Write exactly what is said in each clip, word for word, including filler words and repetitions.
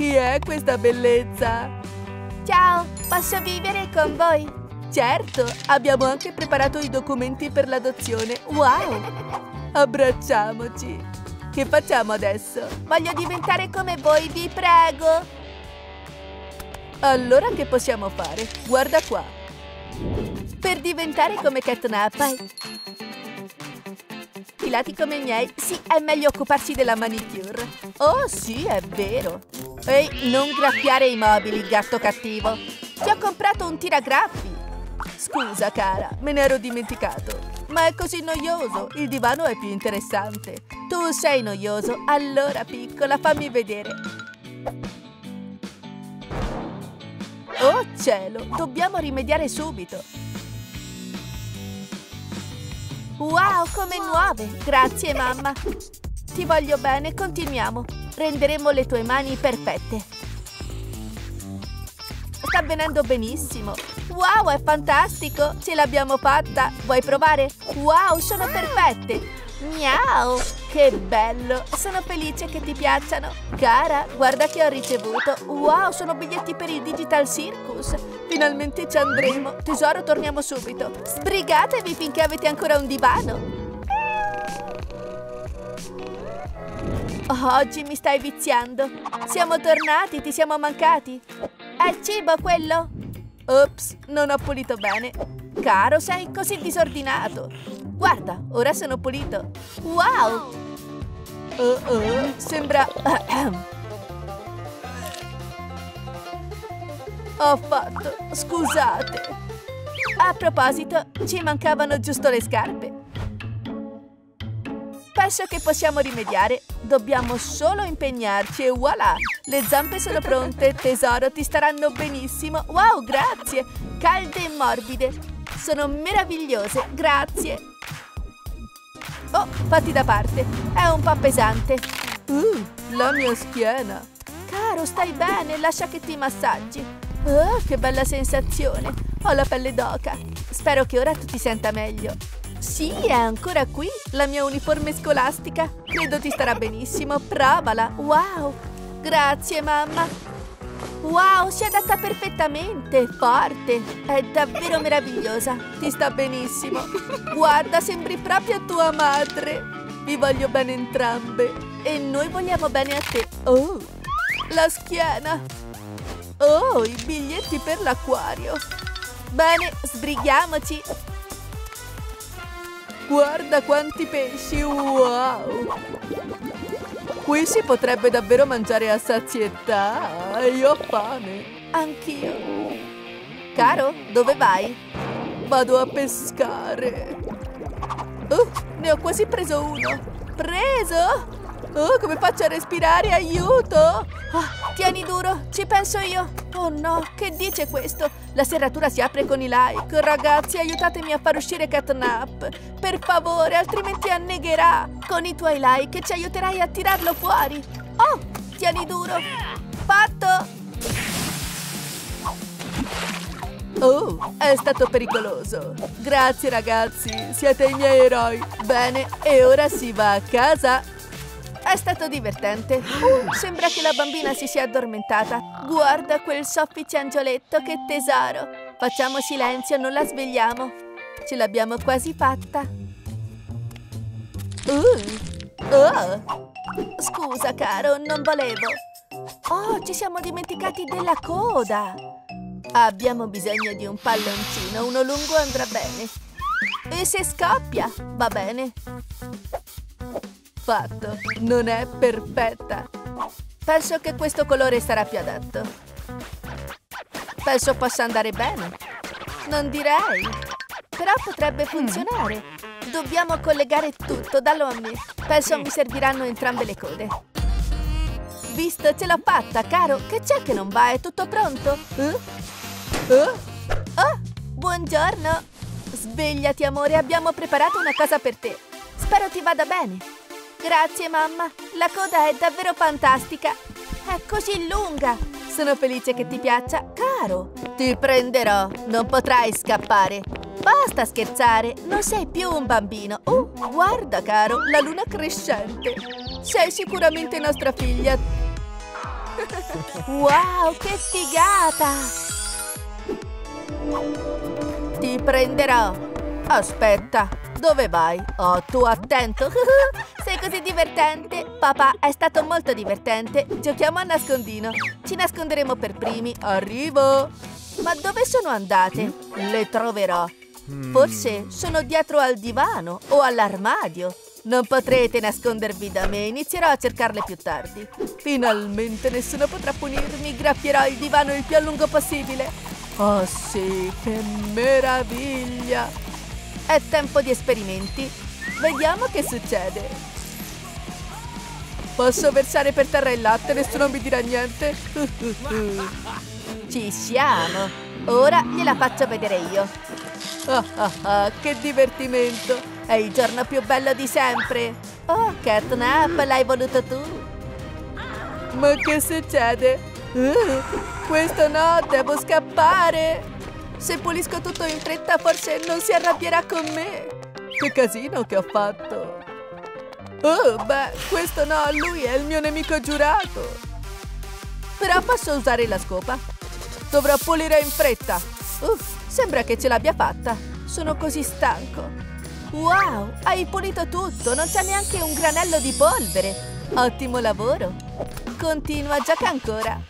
Chi è questa bellezza? Ciao, posso vivere con voi? Certo, abbiamo anche preparato i documenti per l'adozione. Wow! Abbracciamoci! Che facciamo adesso? Voglio diventare come voi, vi prego! Allora che possiamo fare? Guarda qua! Per diventare come Catnap! I lati come i miei? Sì, è meglio occuparsi della manicure! Oh sì, è vero! Ehi, non graffiare i mobili, gatto cattivo! Ti ho comprato un tiragraffi! Scusa, cara, me ne ero dimenticato! Ma è così noioso! Il divano è più interessante! Tu sei noioso! Allora, piccola, fammi vedere! Oh cielo! Dobbiamo rimediare subito! Wow, come nuove! Grazie, mamma! Ti voglio bene, continuiamo! Renderemo le tue mani perfette! Sta avvenendo benissimo! Wow, è fantastico! Ce l'abbiamo fatta! Vuoi provare? Wow, sono perfette! Miau! Che bello! Sono felice che ti piacciono! Cara, guarda che ho ricevuto! Wow, sono biglietti per il Digital Circus! Finalmente ci andremo! Tesoro, torniamo subito! Sbrigatevi finché avete ancora un divano! Oggi mi stai viziando! Siamo tornati, ti siamo mancati! È cibo quello? Ops, non ho pulito bene! Caro, sei così disordinato! Guarda, ora sono pulito! Wow! Oh oh, sembra... Ho fatto... Scusate! A proposito, ci mancavano giusto le scarpe! Penso che possiamo rimediare! Dobbiamo solo impegnarci e voilà! Le zampe sono pronte, tesoro, ti staranno benissimo! Wow, grazie! Calde e morbide! Sono meravigliose, grazie! Oh, fatti da parte! È un po' pesante! Uh, la mia schiena! Caro, stai bene! Lascia che ti massaggi! Oh, che bella sensazione! Ho la pelle d'oca! Spero che ora tu ti senta meglio! Sì, è ancora qui! La mia uniforme scolastica! Credo ti starà benissimo! Provala! Wow! Grazie, mamma! Wow, si è adatta perfettamente! Forte! È davvero meravigliosa! Ti sta benissimo! Guarda, sembri proprio tua madre! Vi voglio bene entrambe! E noi vogliamo bene a te! Oh! La schiena! Oh, i biglietti per l'acquario! Bene, sbrighiamoci! Guarda quanti pesci! Wow! Qui si potrebbe davvero mangiare a sazietà! Io ho fame! Anch'io! Caro, dove vai? Vado a pescare! Oh, ne ho quasi preso uno! Preso? Oh, come faccio a respirare? Aiuto! Oh, tieni duro, ci penso io! Oh no, che dice questo? La serratura si apre con i like! Ragazzi, aiutatemi a far uscire Catnap! Per favore, altrimenti annegherà! Con i tuoi like ci aiuterai a tirarlo fuori! Oh, tieni duro! Fatto! Oh, è stato pericoloso! Grazie ragazzi, siete i miei eroi! Bene, e ora si va a casa! È stato divertente! Uh, sembra che la bambina si sia addormentata! Guarda quel soffice angioletto, che tesoro! Facciamo silenzio, non la svegliamo! Ce l'abbiamo quasi fatta! Uh, oh. Scusa, caro, non volevo! Oh, ci siamo dimenticati della coda! Abbiamo bisogno di un palloncino, uno lungo andrà bene! E se scoppia, va bene! Fatto. Non è perfetta! Penso che questo colore sarà più adatto! Penso possa andare bene! Non direi! Però potrebbe funzionare! Dobbiamo collegare tutto, dallo a me! Penso mi serviranno entrambe le code! Visto, ce l'ho fatta, caro! Che c'è che non va? È tutto pronto? Eh? Eh? Oh, buongiorno! Svegliati, amore! Abbiamo preparato una cosa per te! Spero ti vada bene! Grazie mamma, la coda è davvero fantastica! È così lunga! Sono felice che ti piaccia, caro! Ti prenderò, non potrai scappare! Basta scherzare, non sei più un bambino! Oh, guarda caro, la luna crescente! Sei sicuramente nostra figlia! Wow, che figata! Ti prenderò! Aspetta, dove vai? Oh, tu attento! Sei così divertente! Papà, è stato molto divertente! Giochiamo a nascondino! Ci nasconderemo per primi! Arrivo! Ma dove sono andate? Le troverò! Forse sono dietro al divano o all'armadio. Non potrete nascondervi da me, inizierò a cercarle più tardi. Finalmente nessuno potrà punirmi, graffierò il divano il più a lungo possibile. Oh sì, che meraviglia! È tempo di esperimenti, vediamo che succede. Posso versare per terra il latte, nessuno mi dirà niente. Ci siamo! Ora gliela faccio vedere io. Oh, oh, oh, che divertimento! È il giorno più bello di sempre! Oh, Catnap, l'hai voluto tu? Ma che succede? Uh, questo no, devo scappare! Se pulisco tutto in fretta, forse non si arrabbierà con me! Che casino che ho fatto! Oh, beh, questo no, lui è il mio nemico giurato! Però posso usare la scopa? Dovrò pulire in fretta. Uff, sembra che ce l'abbia fatta. Sono così stanco. Wow, hai pulito tutto. Non c'è neanche un granello di polvere. Ottimo lavoro. Continua, gioca ancora.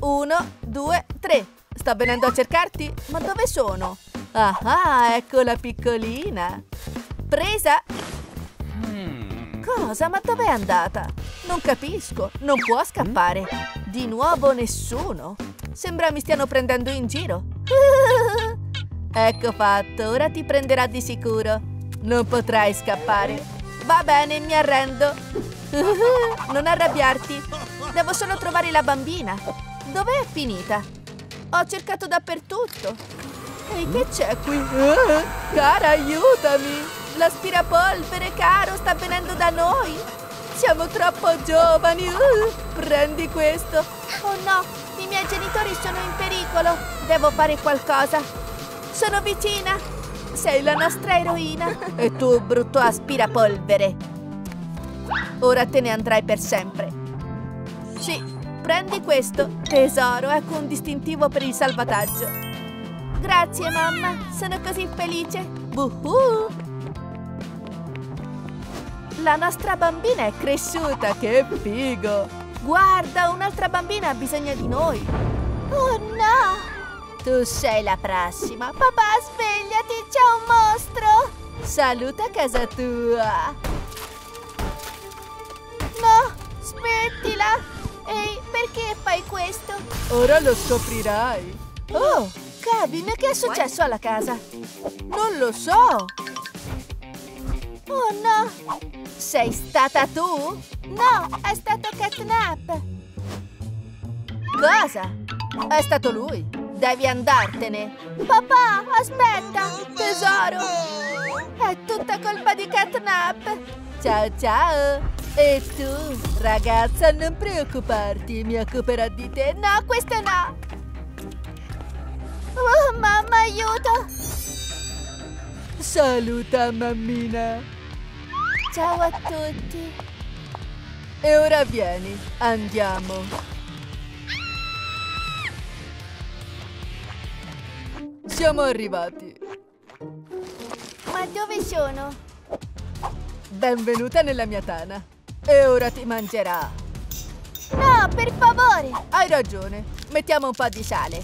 Uno, due, tre. Sto venendo a cercarti. Ma dove sono? Ah, ecco la piccolina. Presa. Cosa? Ma dov'è andata? Non capisco. Non può scappare. Di nuovo nessuno. Sembra mi stiano prendendo in giro. Ecco fatto, ora ti prenderà di sicuro. Non potrai scappare. Va bene, mi arrendo. Non arrabbiarti. Devo solo trovare la bambina. Dov'è finita? Ho cercato dappertutto. Ehi, che c'è qui? Cara, aiutami. L'aspirapolvere, caro, sta venendo da noi. Siamo troppo giovani. Uh, prendi questo. Oh no, i miei genitori sono in pericolo. Devo fare qualcosa. Sono vicina. Sei la nostra eroina. E tu, brutto aspirapolvere. Ora te ne andrai per sempre. Sì, prendi questo. Tesoro, ecco un distintivo per il salvataggio. Grazie, mamma. Sono così felice. Buhu! La nostra bambina è cresciuta, che figo! Guarda, un'altra bambina ha bisogno di noi! Oh no! Tu sei la prossima! Papà, svegliati, c'è un mostro! Saluta casa tua! No, smettila! Ehi, perché fai questo? Ora lo scoprirai! Oh, Kevin, che è successo alla casa? Non lo so! Oh no! Sei stata tu? No, è stato Catnap! Cosa? È stato lui! Devi andartene! Papà, aspetta! Tesoro! È tutta colpa di Catnap! Ciao ciao! E tu, ragazza, non preoccuparti, mi occuperò di te! No, questo no! Oh, mamma, aiuto! Saluta, mammina! Ciao a tutti! E ora vieni, andiamo! Siamo arrivati! Ma dove sono? Benvenuta nella mia tana! E ora ti mangerà! No, per favore! Hai ragione! Mettiamo un po' di sale!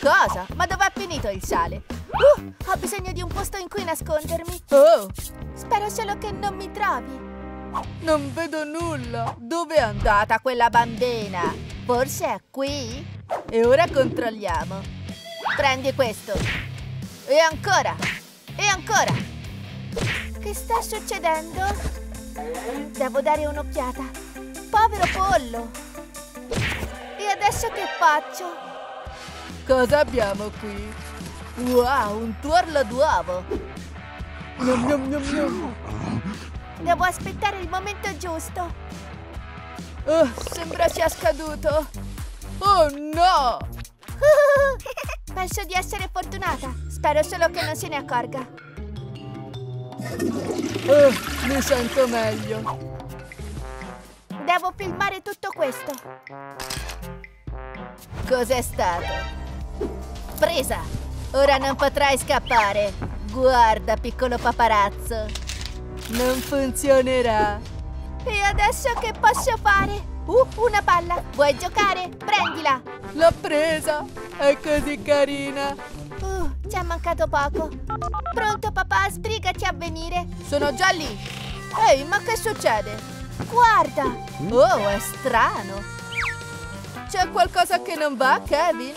Cosa? Ma dov'è finito il sale? Uh, ho bisogno di un posto in cui nascondermi! Oh! Spero solo che non mi trovi. Non vedo nulla. Dove è andata quella bambina? Forse è qui? E ora controlliamo. Prendi questo. E ancora. E ancora. Che sta succedendo? Devo dare un'occhiata. Povero pollo. E adesso che faccio? Cosa abbiamo qui? Wow, un tuorlo d'uovo. Miam, miam, miam, miam. Devo aspettare il momento giusto. Oh, sembra sia scaduto. Oh no! Penso di essere fortunata. Spero solo che non se ne accorga. Oh, mi sento meglio. Devo filmare tutto questo. Cos'è stato? Presa! Ora non potrai scappare. Guarda, piccolo paparazzo. Non funzionerà. E adesso che posso fare? Uh, una palla. Vuoi giocare? Prendila. L'ho presa. È così carina. Uh, ci è mancato poco. Pronto, papà? Sbrigati a venire. Sono già lì. Ehi, ma che succede? Guarda. Oh, è strano. C'è qualcosa che non va, Kevin?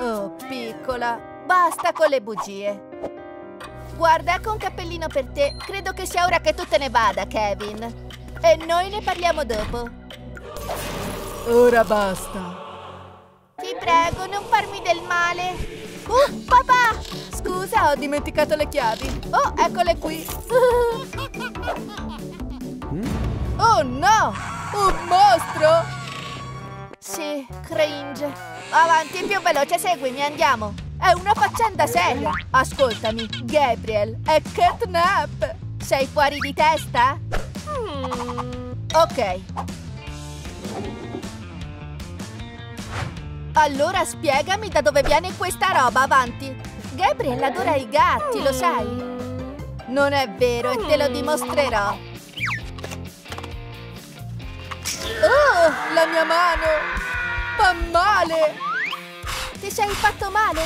Oh, piccola, basta con le bugie. Guarda, ecco un cappellino per te. Credo che sia ora che tu te ne vada, Kevin. E noi ne parliamo dopo. Ora basta. Ti prego, non farmi del male. Uh, papà! Scusa, ho dimenticato le chiavi. Oh, eccole qui. Oh no! Un mostro! Sì, cringe. Avanti, più veloce, seguimi, andiamo. È una faccenda seria. Ascoltami, Gabriel è Catnap. Sei fuori di testa? Mm. Ok. Allora spiegami da dove viene questa roba, avanti. Gabriel adora i gatti, lo sai? Non è vero e te lo dimostrerò. Oh, la mia mano! Fa male! Ti sei fatto male?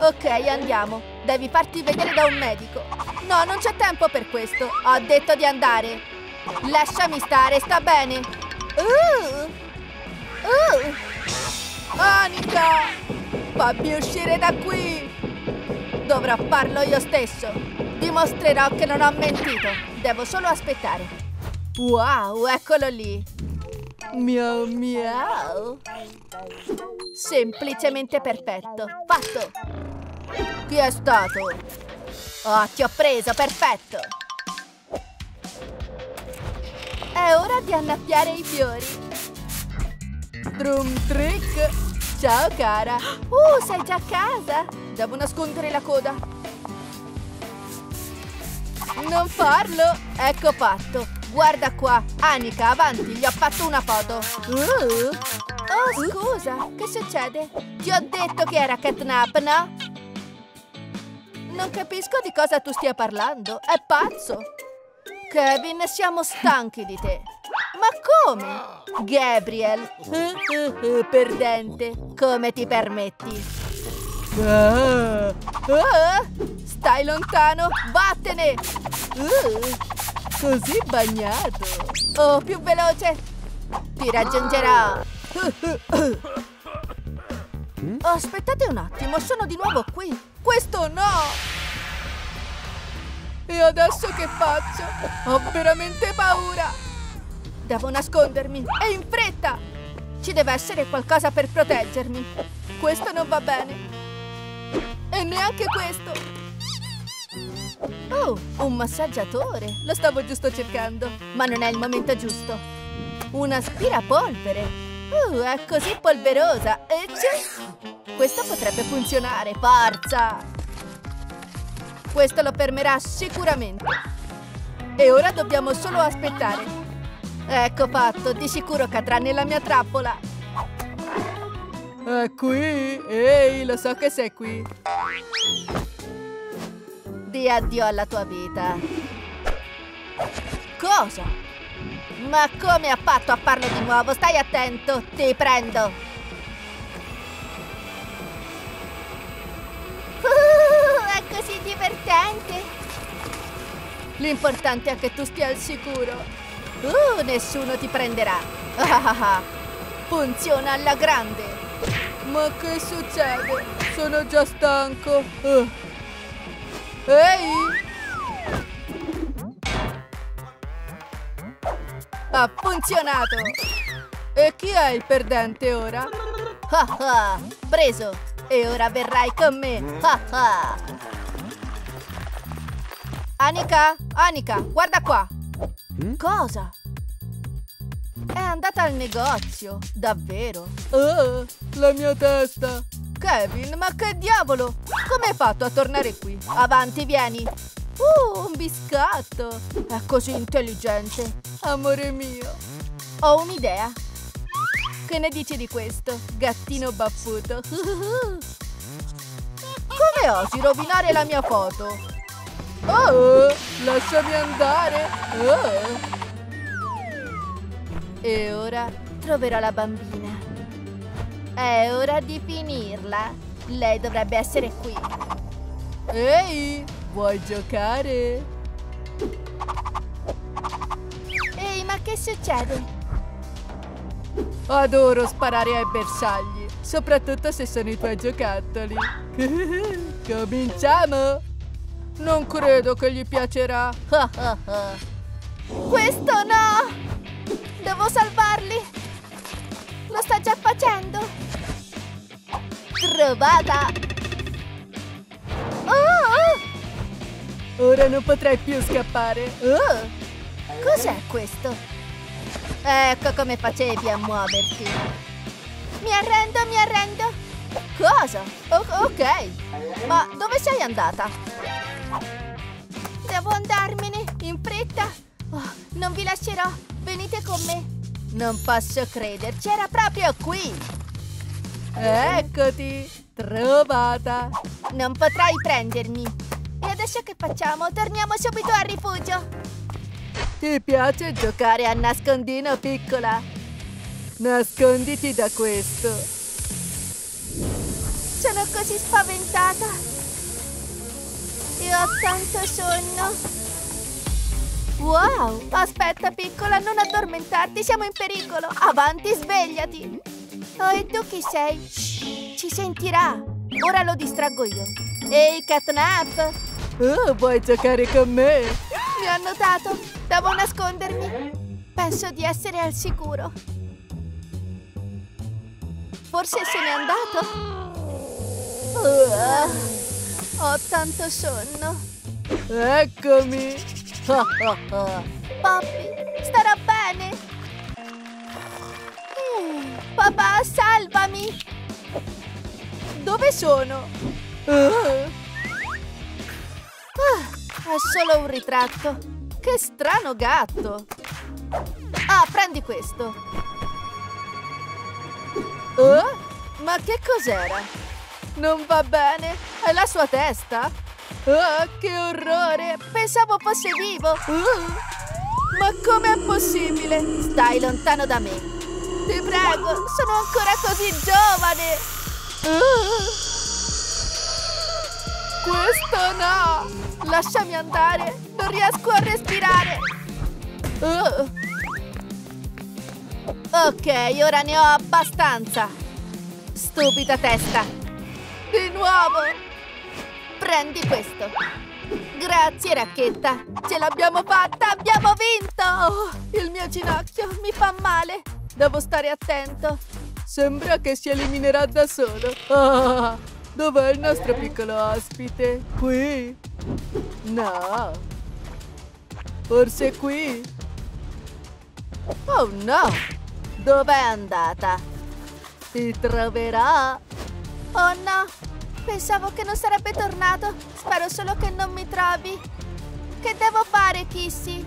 Ok, andiamo. Devi farti vedere da un medico. No, non c'è tempo per questo. Ho detto di andare. Lasciami stare, sta bene. Uh! Uh! Anika! Fammi uscire da qui! Dovrò farlo io stesso. Dimostrerò che non ho mentito. Devo solo aspettare. Wow, eccolo lì. Miau miau. Semplicemente perfetto. Fatto. Chi è stato? Oh, ti ho preso, perfetto. È ora di annaffiare i fiori. Drum trick. Ciao cara. Uh, sei già a casa? Devo nascondere la coda. Non farlo. Ecco fatto. Guarda qua, Anika, avanti, gli ho fatto una foto. Uh. Oh, scusa, che succede? Ti ho detto che era catnap, no? Non capisco di cosa tu stia parlando, è pazzo. Kevin, siamo stanchi di te. Ma come? Gabriel, uh, uh, uh, perdente, come ti permetti? Uh. Uh. Stai lontano, vattene! Uh. Così bagnato. Oh, più veloce. Ti raggiungerò. Oh, aspettate un attimo, sono di nuovo qui. Questo no. E adesso che faccio? Ho veramente paura. Devo nascondermi. E in fretta. Ci deve essere qualcosa per proteggermi. Questo non va bene. E neanche questo. Oh, un massaggiatore. Lo stavo giusto cercando. Ma non è il momento giusto. Un aspirapolvere. Uh, è così polverosa. Ecce. Questo potrebbe funzionare. Forza. Questo lo fermerà sicuramente. E ora dobbiamo solo aspettare. Ecco fatto. Di sicuro cadrà nella mia trappola. È qui. Ehi, lo so che sei qui. Di addio alla tua vita. Cosa? Ma come ha fatto a farlo di nuovo? Stai attento, ti prendo. Uh, è così divertente. L'importante è che tu stia al sicuro. Uh, nessuno ti prenderà. Funziona alla grande. Ma che succede? Sono già stanco. Uh. Ehi! Ha funzionato! E chi è il perdente ora? Ah ah! Preso! E ora verrai con me! Ah ah! Anika! Anika! Guarda qua! Cosa? È andata al negozio! Davvero? Oh! La mia testa! Kevin, ma che diavolo! Come hai fatto a tornare qui? Avanti, vieni! Uh, un biscotto! È così intelligente! Amore mio! Ho un'idea! Che ne dici di questo, gattino baffuto? Come osi rovinare la mia foto? Oh, lasciami andare! Oh. E ora troverò la bambina. È ora di finirla. Lei dovrebbe essere qui. Ehi, vuoi giocare? Ehi, ma che succede? Adoro sparare ai bersagli, soprattutto se sono i tuoi giocattoli. Cominciamo! Non credo che gli piacerà. Questo no! Devo salvarli! Lo sta già facendo! Trovata! Oh! Ora non potrai più scappare! Oh! Cos'è questo? Ecco come facevi a muoverti! Mi arrendo, mi arrendo! Cosa? O- ok! Ma dove sei andata? Devo andarmene! In fretta! Oh, non vi lascerò! Venite con me! Non posso crederci, era proprio qui! Eccoti! Trovata! Non potrai prendermi! E adesso che facciamo? Torniamo subito al rifugio! Ti piace giocare a nascondino, piccola? Nasconditi da questo! Sono così spaventata! E ho tanto sonno! Wow! Aspetta, piccola, non addormentarti, siamo in pericolo! Avanti, svegliati! Oh, e tu chi sei? Shh, ci sentirà! Ora lo distraggo io! Ehi, Catnap! Oh, vuoi giocare con me? Mi ha notato! Devo nascondermi! Penso di essere al sicuro! Forse se n'è andato? Oh, ho tanto sonno! Eccomi! Oh, oh, oh. Poppy, starò bene! Mm, papà, salvami! Dove sono? Uh. Ah, è solo un ritratto! Che strano gatto! Ah, prendi questo! Oh, ma che cos'era? Non va bene! È la sua testa? Oh, che orrore! Pensavo fosse vivo! Uh, ma com'è possibile? Stai lontano da me! Ti prego, sono ancora così giovane! Uh, questo no! Lasciami andare! Non riesco a respirare! Uh. Ok, ora ne ho abbastanza! Stupida testa! Di nuovo! Prendi questo! Grazie, racchetta! Ce l'abbiamo fatta! Abbiamo vinto! Oh, il mio ginocchio mi fa male! Devo stare attento! Sembra che si eliminerà da solo! Oh, dov'è il nostro piccolo ospite? Qui? No! Forse qui? Oh no! Dov'è andata? Ti troverò! Oh no! Pensavo che non sarebbe tornato. Spero solo che non mi trovi. Che devo fare, Kissy?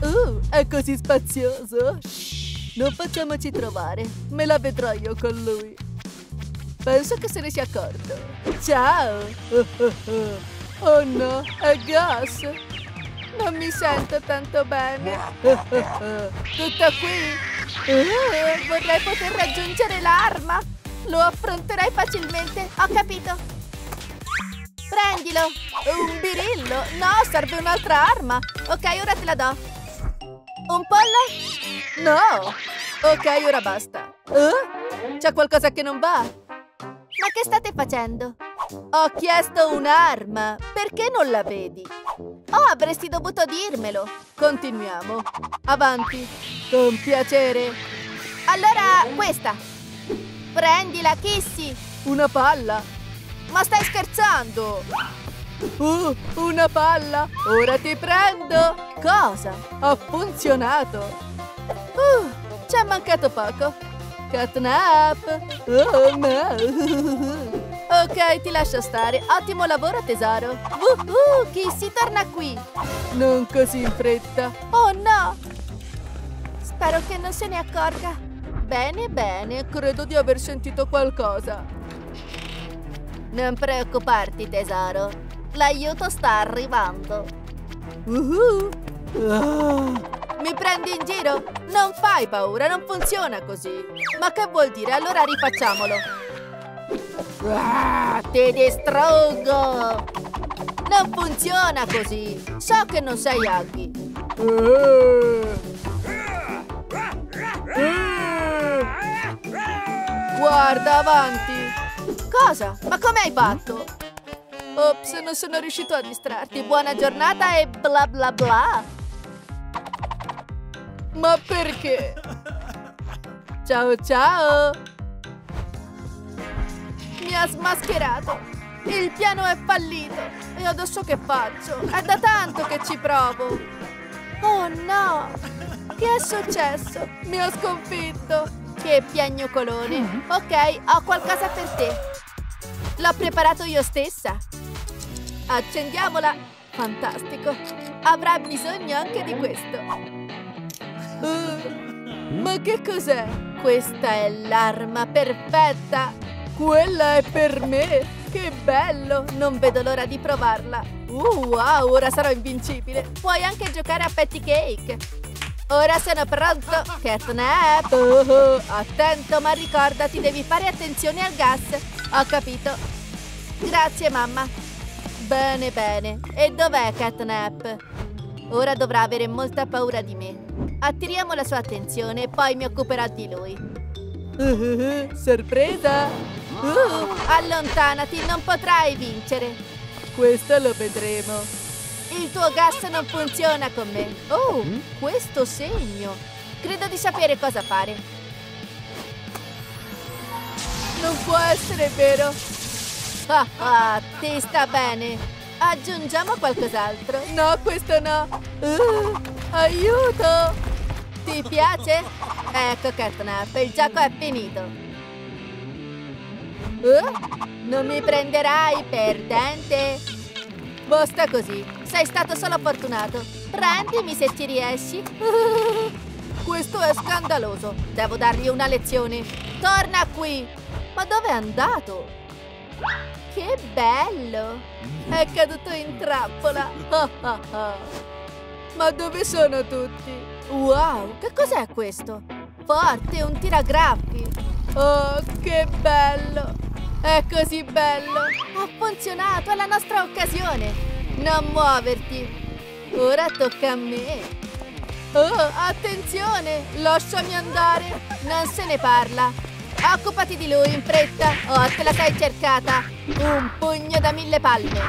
Uh, è così spazioso. Shh, non facciamoci trovare. Me la vedrò io con lui. Penso che se ne sia accorto. Ciao! Oh, oh, oh. Oh no, è gas. Non mi sento tanto bene. Oh, oh, oh. Tutto qui? Oh, vorrei poter raggiungere l'arma. Lo affronterai facilmente, ho capito! Prendilo! Un birillo! No, serve un'altra arma! Ok, ora te la do! Un pollo? No! Ok, ora basta! Eh? C'è qualcosa che non va! Ma che state facendo? Ho chiesto un'arma! Perché non la vedi? Oh, avresti dovuto dirmelo! Continuiamo! Avanti! Con piacere! Allora, questa! Prendila, Kissy! Una palla! Ma stai scherzando! Uh, una palla! Ora ti prendo! Cosa? Ha funzionato! Uh, ci è mancato poco! Catnap! Oh no! Ok, ti lascio stare. Ottimo lavoro, tesoro. Uh-uh, Kissy, torna qui. Non così in fretta. Oh no! Spero che non se ne accorga. Bene, bene, credo di aver sentito qualcosa. Non preoccuparti, tesoro. L'aiuto sta arrivando. Uh-huh. Ah. Mi prendi in giro? Non fai paura, non funziona così. Ma che vuol dire? Allora rifacciamolo. Ah, ti distruggo! Non funziona così. So che non sei Huggy. Guarda avanti. Cosa? Ma come hai fatto? Ops, non sono riuscito a distrarti. Buona giornata e bla bla bla. Ma perché? Ciao ciao! Mi ha smascherato! Il piano è fallito! E adesso che faccio? È da tanto che ci provo! Oh no! Che è successo? Mi ha sconfitto! Che piagnucolone! Ok, ho qualcosa per te! L'ho preparato io stessa! Accendiamola! Fantastico! Avrà bisogno anche di questo! Uh, ma che cos'è? Questa è l'arma perfetta! Quella è per me! Che bello! Non vedo l'ora di provarla! Uh, wow, ora sarò invincibile! Puoi anche giocare a patty cake! Ora sono pronto! Catnap! Uh, uh, attento, ma ricordati, devi fare attenzione al gas! Ho capito! Grazie, mamma! Bene, bene! E dov'è Catnap? Ora dovrà avere molta paura di me! Attiriamo la sua attenzione e poi mi occuperò di lui. Uh, uh, uh, sorpresa! Uh, allontanati, non potrai vincere! Questo lo vedremo. Il tuo gas non funziona con me. Oh, questo segno! Credo di sapere cosa fare. Non può essere vero! Ah, ah, ti sta bene! Aggiungiamo qualcos'altro. No, questo no. Uh, aiuto! Ti piace? Ecco, Catnap, il gioco è finito. Uh, non mi prenderai, perdente. Basta così. Sei stato solo fortunato. Prendimi se ci riesci. Uh, questo è scandaloso. Devo dargli una lezione. Torna qui. Ma dove è andato? Che bello! È caduto in trappola! Oh, oh, oh. Ma dove sono tutti? Wow, che cos'è questo? Forte, un tiragraffi! Oh, che bello! È così bello! Ha funzionato, è la nostra occasione! Non muoverti! Ora tocca a me! Oh, attenzione! Lasciami andare! Non se ne parla! Occupati di lui in fretta! Oh, te la sei cercata! Un pugno da mille palme!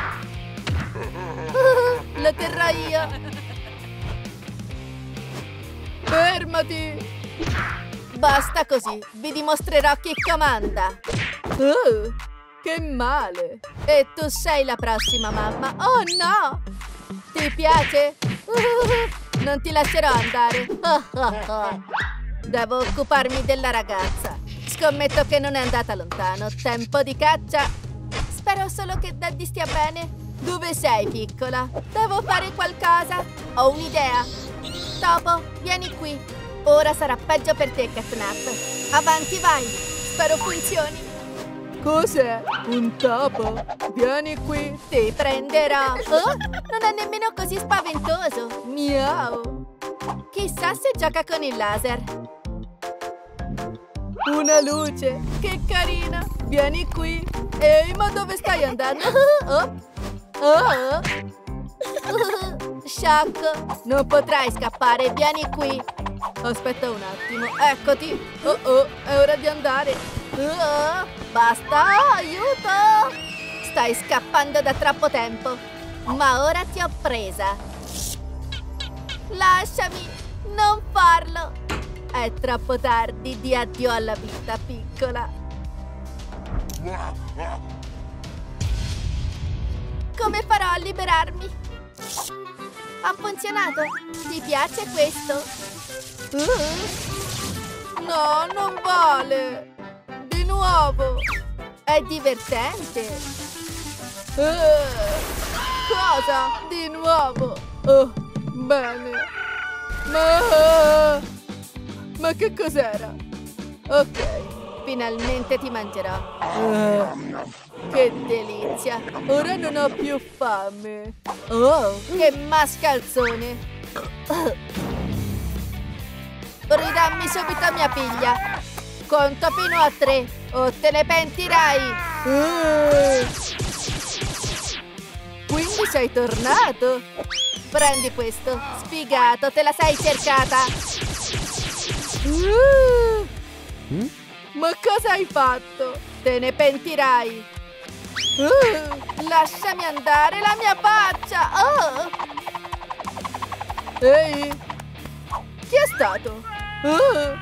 Uh, lo terrò io! Fermati! Basta così! Vi dimostrerò chi comanda! Uh, che male! E tu sei la prossima, mamma! Oh no! Ti piace? Uh, non ti lascerò andare! Oh, oh, oh. Devo occuparmi della ragazza! Scommetto che non è andata lontano. Tempo di caccia. Spero solo che Daddy stia bene. Dove sei, piccola? Devo fare qualcosa. Ho un'idea. Topo, vieni qui. Ora sarà peggio per te, Catnap. Avanti, vai. Spero funzioni. Cos'è? Un topo? Vieni qui. Ti prenderò. Oh, non è nemmeno così spaventoso. Miau. Chissà se gioca con il laser. Una luce! Che carina! Vieni qui! Ehi, ma dove stai andando? Oh. Oh. Uh. Sciocco! Non potrai scappare! Vieni qui! Aspetta un attimo! Eccoti! Oh oh! È ora di andare! Oh. Basta! Aiuto! Stai scappando da troppo tempo! Ma ora ti ho presa! Lasciami! Non farlo! È troppo tardi, di addio alla vita, piccola. Come farò a liberarmi? Ha funzionato? Ti piace questo? Uh. No, non vale. Di nuovo. È divertente! Uh, cosa? Di nuovo! Oh, bene! Ma, ma che cos'era? Ok, finalmente ti mangerò! Uh, che delizia! Ora non ho più fame! Oh, che mascalzone! Ridammi subito mia figlia! Conto fino a tre! O te ne pentirai! Uh. Quindi sei tornato? Prendi questo! Sfigato, te la sei cercata! Uh. Mm? Ma cosa hai fatto? Te ne pentirai! Uh. Lasciami andare la mia faccia! Oh. Ehi! Chi è stato? Uh.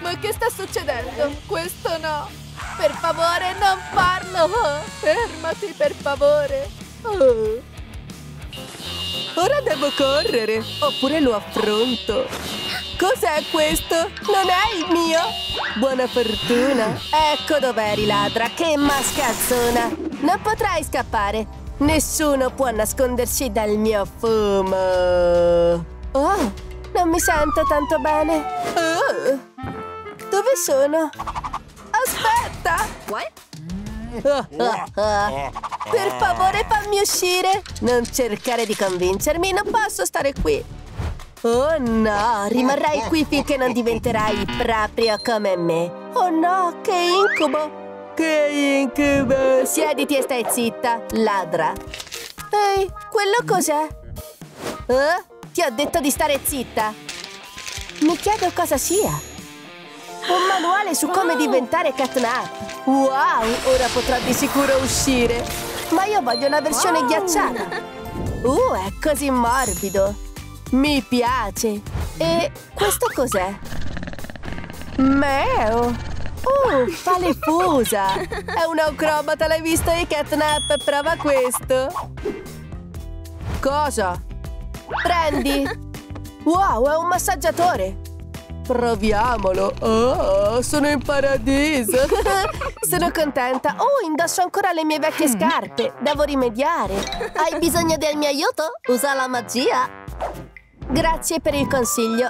Ma che sta succedendo? Questo no! Per favore, non farlo! Oh, fermati, per favore! Oh. Ora devo correre, oppure lo affronto! Cos'è questo? Non è il mio! Buona fortuna! Ecco dov'eri, ladra! Che mascazzona! Non potrai scappare! Nessuno può nasconderci dal mio fumo! Oh, non mi sento tanto bene! Oh. Dove sono? Aspetta! Oh, oh, oh. Per favore fammi uscire! Non cercare di convincermi, non posso stare qui! Oh no, rimarrai qui finché non diventerai proprio come me! Oh no, che incubo! Che incubo! Siediti e stai zitta, ladra! Ehi, quello cos'è? Oh, ti ho detto di stare zitta! Mi chiedo cosa sia! Un manuale su come diventare Catnap! Wow! Ora potrà di sicuro uscire! Ma io voglio una versione wow. ghiacciata! Uh, è così morbido! Mi piace! E questo cos'è? Meo! Uh, fa le fusa! È un acrobata, l'hai visto? E Catnap prova questo! Cosa? Prendi! Wow, è un massaggiatore! Proviamolo! Oh, sono in paradiso! Sono contenta! Oh, indosso ancora le mie vecchie scarpe! Devo rimediare! Hai bisogno del mio aiuto? Usa la magia! Grazie per il consiglio!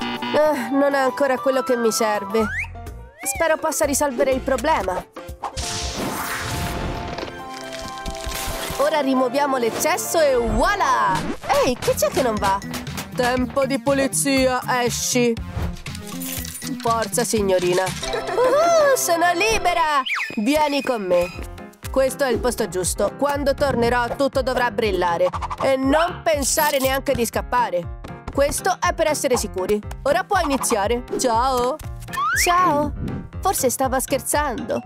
Eh, non è ancora quello che mi serve! Spero possa risolvere il problema! Ora rimuoviamo l'eccesso e voilà! Ehi, che c'è che non va? Tempo di pulizia, esci! Forza, signorina! Uh, sono libera! Vieni con me! Questo è il posto giusto. Quando tornerò tutto dovrà brillare. E non pensare neanche di scappare. Questo è per essere sicuri. Ora puoi iniziare. Ciao! Ciao! Forse stava scherzando.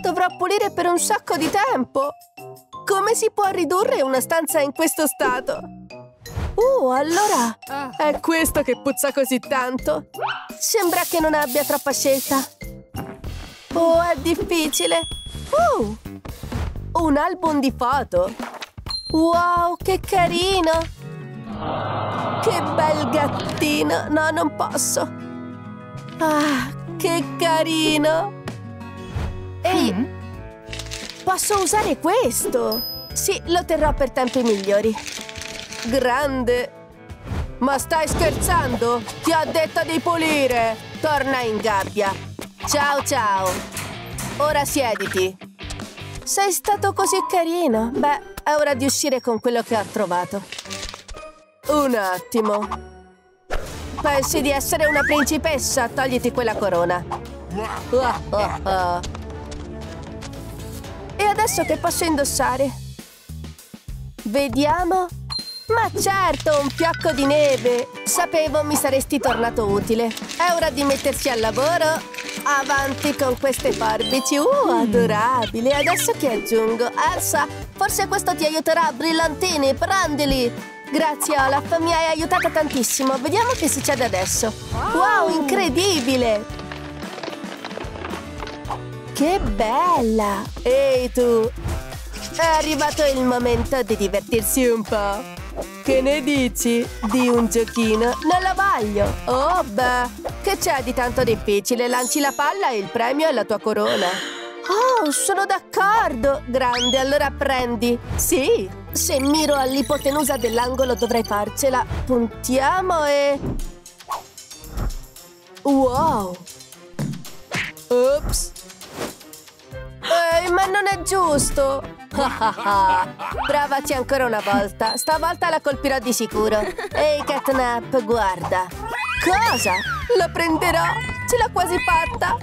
Dovrò pulire per un sacco di tempo. Come si può ridurre una stanza in questo stato? Uh, allora! È questo che puzza così tanto! Sembra che non abbia troppa scelta! Oh, è difficile! Uh! Un album di foto! Wow, che carino! Che bel gattino! No, non posso! Ah, che carino! Ehi! Mm. Posso usare questo? Sì, lo terrò per tempi migliori! Grande! Ma stai scherzando? Ti ho detto di pulire! Torna in gabbia! Ciao ciao! Ora siediti! Sei stato così carino! Beh, è ora di uscire con quello che ho trovato! Un attimo! Pensi di essere una principessa? Togliti quella corona! Oh, oh, oh. E adesso che posso indossare? Vediamo... Ma certo, un fiocco di neve! Sapevo mi saresti tornato utile! È ora di mettersi al lavoro! Avanti con queste forbici! Uh, adorabile! Adesso ti aggiungo! Elsa, forse questo ti aiuterà! Brillantini, prendili! Grazie, Olaf, mi hai aiutato tantissimo! Vediamo che succede adesso! Wow, incredibile! Che bella! Ehi tu! È arrivato il momento di divertirsi un po'! Che ne dici di un giochino? Non lo voglio! Oh beh! Che c'è di tanto difficile? Lanci la palla e il premio è la tua corona! Oh, sono d'accordo! Grande, allora prendi! Sì! Se miro all'ipotenusa dell'angolo dovrei farcela! Puntiamo e... Wow! Ops! Ehi, ma non è giusto! Provaci ancora una volta! Stavolta la colpirò di sicuro! Ehi, Catnap, guarda! Cosa? La prenderò! Ce l'ho quasi fatta!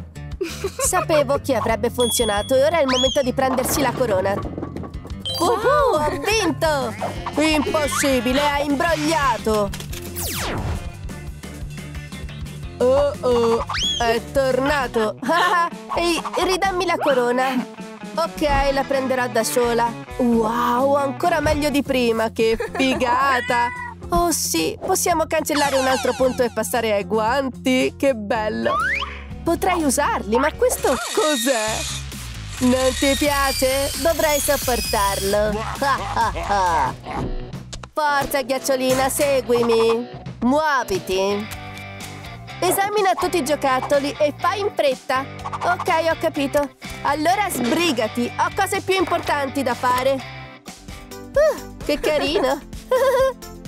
Sapevo che avrebbe funzionato e ora è il momento di prendersi la corona! Uhuh, ho vinto! Impossibile, hai imbrogliato! Oh oh, è tornato! Ehi, ridammi la corona! Ok, la prenderò da sola! Wow, ancora meglio di prima! Che figata! Oh sì, possiamo cancellare un altro punto e passare ai guanti! Che bello! Potrei usarli, ma questo cos'è? Non ti piace? Dovrei sopportarlo! Forza, ghiacciolina, seguimi! Muoviti! Esamina tutti i giocattoli e fai in fretta! Ok, ho capito! Allora sbrigati! Ho cose più importanti da fare! Uh, che carino!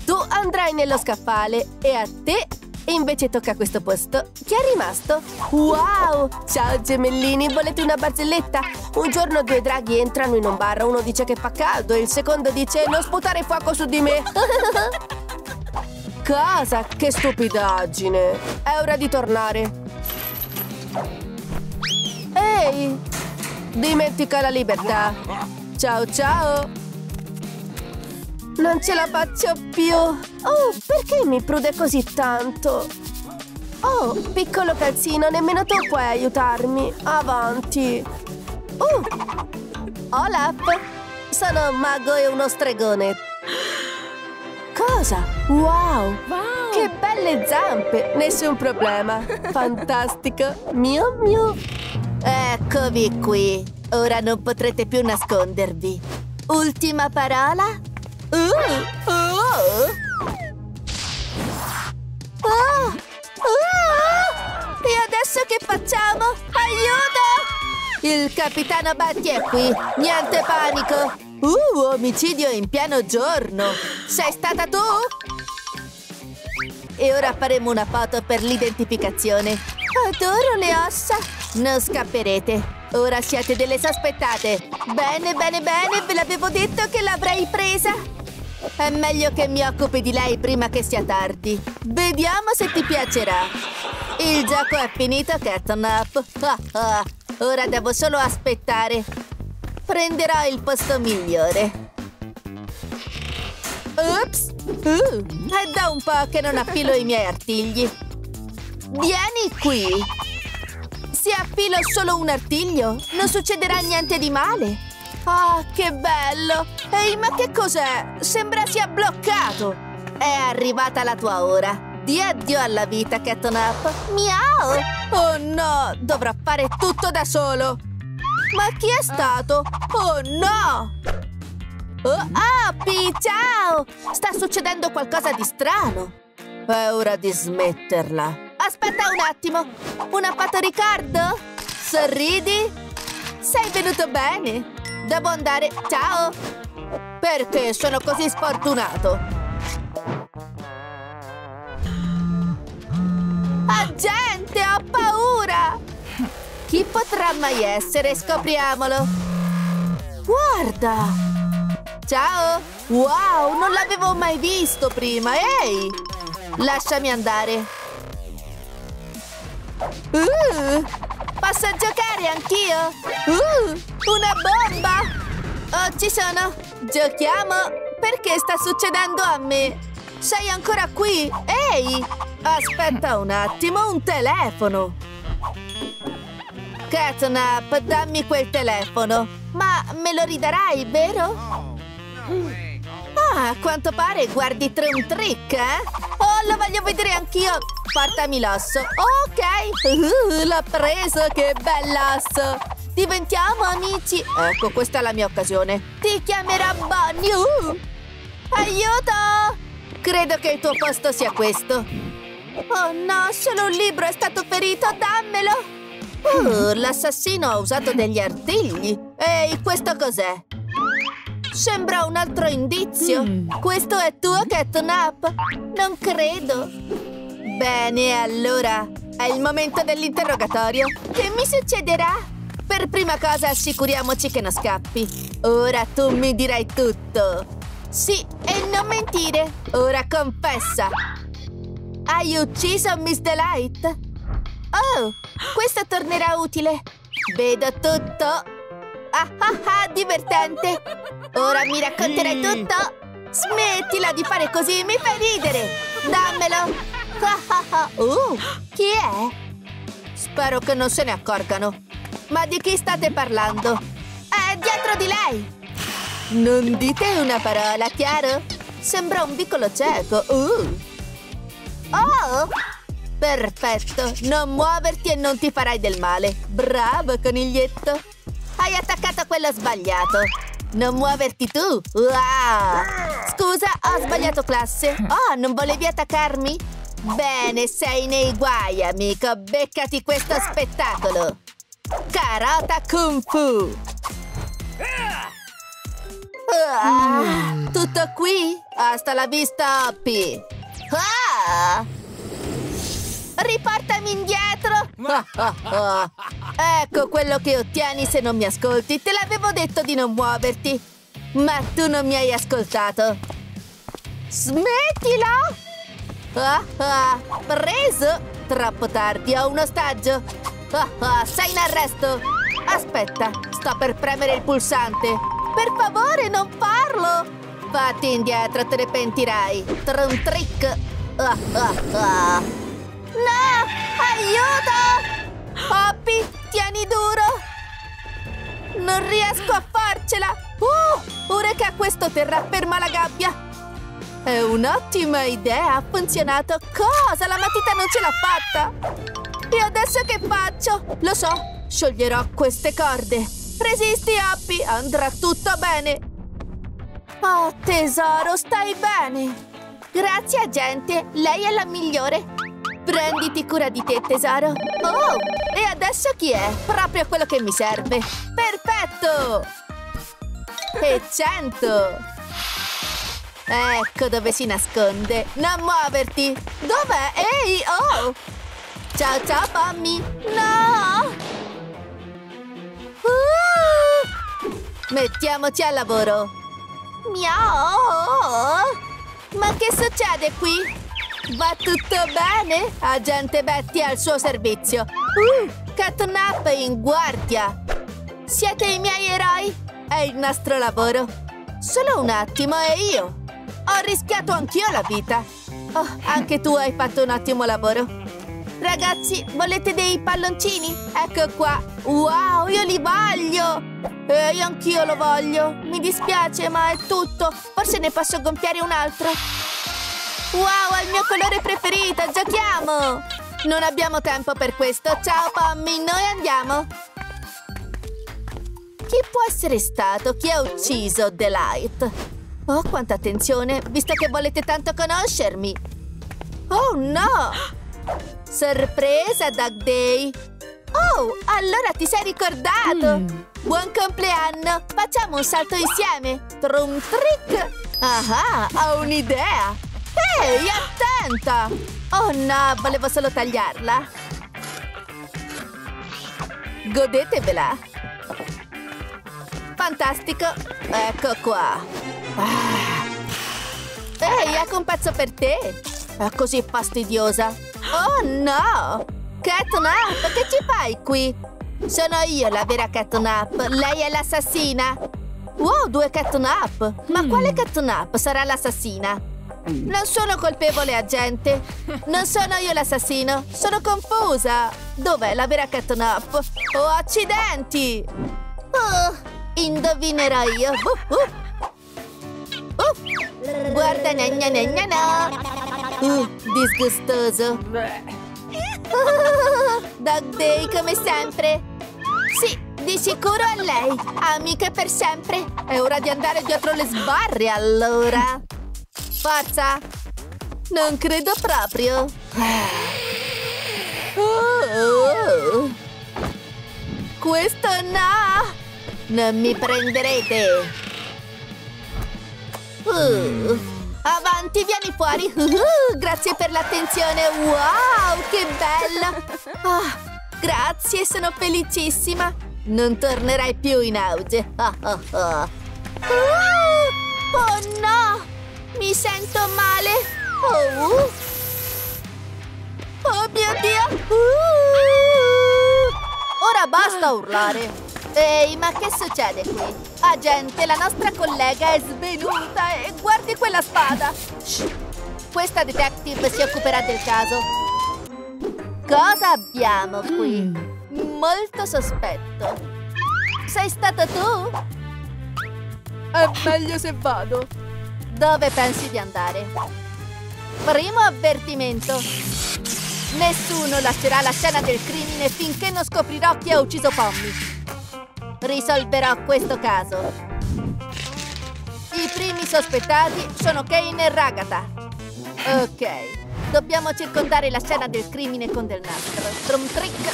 Tu andrai nello scaffale e a te invece tocca questo posto! Chi è rimasto? Wow! Ciao gemellini! Volete una barzelletta? Un giorno due draghi entrano in un bar, uno dice che fa caldo e il secondo dice non sputare fuoco su di me! Cosa? Che stupidaggine! È ora di tornare! Ehi! Dimentica la libertà! Ciao ciao! Non ce la faccio più! Oh, perché mi prude così tanto? Oh, piccolo calzino, nemmeno tu puoi aiutarmi! Avanti! Oh! Olaf! Sono un mago e uno stregone! Cosa? Wow. wow! Che belle zampe! Nessun problema! Fantastico! Miu miu! Eccovi qui! Ora non potrete più nascondervi! Ultima parola? Uh, uh. Oh, oh. E adesso che facciamo? Aiuto! Il capitano Betty è qui! Niente panico! Uh, omicidio in pieno giorno! Sei stata tu? E ora faremo una foto per l'identificazione! Adoro le ossa! Non scapperete! Ora siete delle sospettate! Bene, bene, bene! Ve l'avevo detto che l'avrei presa! È meglio che mi occupi di lei prima che sia tardi! Vediamo se ti piacerà! Il gioco è finito, Catnap! Ah, ah. Ora devo solo aspettare! Prenderò il posto migliore. Ops! Uh, è da un po' che non affilo i miei artigli. Vieni qui! Se affilo solo un artiglio, non succederà niente di male. Oh, che bello! Ehi, ma che cos'è? Sembra sia bloccato! È arrivata la tua ora. Di addio alla vita, Catnap. Miau! Oh no! Dovrò fare tutto da solo! Ma chi è stato? Oh no! Oh, Hoppy, ciao! Sta succedendo qualcosa di strano! È ora di smetterla! Aspetta un attimo! Una foto ricordo? Sorridi? Sei venuto bene! Devo andare... Ciao! Perché sono così sfortunato? Agente, ho paura! Chi potrà mai essere? Scopriamolo! Guarda! Ciao! Wow, non l'avevo mai visto prima! Ehi! Lasciami andare! Uh, posso giocare anch'io? Uh, una bomba! Oh, ci sono! Giochiamo! Perché sta succedendo a me? Sei ancora qui? Ehi! Aspetta un attimo, un telefono! Catnap, dammi quel telefono! Ma me lo ridarai, vero? Ah, a quanto pare guardi Trum Trick, eh? Oh, lo voglio vedere anch'io! Portami l'osso! Ok! Uh, l'ho preso, che bell'osso! Diventiamo amici! Ecco, questa è la mia occasione! Ti chiamerò Bonnie! Uh. Aiuto! Credo che il tuo posto sia questo. Oh no, solo un libro è stato ferito, dammelo! Uh, l'assassino ha usato degli artigli. Ehi, questo cos'è? Sembra un altro indizio. Mm. Questo è tuo, Catnap? Non credo. Bene, allora. È il momento dell'interrogatorio. Che mi succederà? Per prima cosa assicuriamoci che non scappi. Ora tu mi dirai tutto. Sì, e non mentire. Ora confessa. Hai ucciso Miss Delight? Oh, questo tornerà utile. Vedo tutto. Ah ah ah, divertente. Ora mi racconterai tutto. Smettila di fare così, mi fai ridere. Dammelo. Ah ah ah. Uh, chi è? Spero che non se ne accorgano. Ma di chi state parlando? È dietro di lei. Non dite una parola, chiaro? Sembra un piccolo cieco. Uh. Oh! Perfetto, non muoverti e non ti farai del male. Bravo, coniglietto. Hai attaccato quello sbagliato. Non muoverti tu. Wow. Scusa, ho sbagliato classe. Oh, non volevi attaccarmi? Bene, sei nei guai, amico. Beccati questo spettacolo. Carota Kung Fu. Ah, tutto qui? Hasta la vista, Hoppy. Ah! Riportami indietro! Oh, oh, oh. Ecco quello che ottieni se non mi ascolti. Te l'avevo detto di non muoverti. Ma tu non mi hai ascoltato. Smettila! Oh, oh. Preso! Troppo tardi, ho un ostaggio. Oh, oh. Sei in arresto. Aspetta, sto per premere il pulsante. Per favore, non farlo! Fatti indietro, te ne pentirai. Trum trick! Oh, oh, oh. No! Aiuto! Poppy, tieni duro! Non riesco a farcela! Uh! Ora che a questo terraferma la gabbia! È un'ottima idea, ha funzionato! Cosa? La matita non ce l'ha fatta! E adesso che faccio? Lo so, scioglierò queste corde! Resisti, Hoppy, andrà tutto bene! Oh, tesoro, stai bene! Grazie, agente, lei è la migliore! Prenditi cura di te, tesoro. Oh, e adesso chi è? Proprio quello che mi serve. Perfetto! E cento! Ecco dove si nasconde. Non muoverti! Dov'è? Ehi, oh! Ciao, ciao, Pommy! No! Uh! Mettiamoci al lavoro. Miau! Ma che succede qui? Va tutto bene? Agente Betty al suo servizio. Uh, Catnap in guardia. Siete i miei eroi? È il nostro lavoro. Solo un attimo e io. Ho rischiato anch'io la vita. Oh, anche tu hai fatto un ottimo lavoro. Ragazzi, volete dei palloncini? Ecco qua. Wow, io li voglio. E io anch'io lo voglio. Mi dispiace, ma è tutto. Forse ne posso gonfiare un altro. Wow, è il mio colore preferito! Giochiamo! Non abbiamo tempo per questo. Ciao, Pommy, noi andiamo! Chi può essere stato chi ha ucciso Delight? Oh, quanta attenzione, visto che volete tanto conoscermi! Oh, no! Sorpresa, Duck Day! Oh, allora ti sei ricordato! Mm. Buon compleanno! Facciamo un salto insieme! Trum trick! Ah, ho un'idea! Ehi, attenta! Oh no, volevo solo tagliarla. Godetevela. Fantastico. Ecco qua. Ah. Ehi, ecco un pezzo per te. È così fastidiosa. Oh no! Catnap, che ci fai qui? Sono io la vera Catnap. Lei è l'assassina. Wow, due Catnap. Ma quale Catnap sarà l'assassina? Non sono colpevole, agente. Non sono io l'assassino. Sono confusa. Dov'è la vera Catnap? Oh, accidenti! Oh, indovinerò io. Uh, uh. Uh. Guarda, gna gna gna gna gna. Uh, disgustoso. Uh, Dog Day, come sempre. Sì, di sicuro è lei. Amiche per sempre. È ora di andare dietro le sbarre, allora. Forza! Non credo proprio! Oh. Questo no! Non mi prenderete! Uh. Avanti, vieni fuori! Uh, grazie per l'attenzione! Wow, che bello! Oh, grazie, sono felicissima! Non tornerai più in auge! Oh, oh, oh. Uh, oh no! Mi sento male! Oh, uh. oh mio Dio! Uh. Ora basta urlare! Ehi, ma che succede qui? Agente, la nostra collega è svenuta e guardi quella spada! Shh. Questa detective si occuperà del caso. Cosa abbiamo qui? Mm. Molto sospetto. Sei stato tu? È meglio se vado. Dove pensi di andare? Primo avvertimento. Nessuno lascerà la scena del crimine finché non scoprirò chi ha ucciso Pommy. Risolverò questo caso. I primi sospettati sono Kane e Ragatha. Ok, dobbiamo circondare la scena del crimine con del nastro. Trum trick.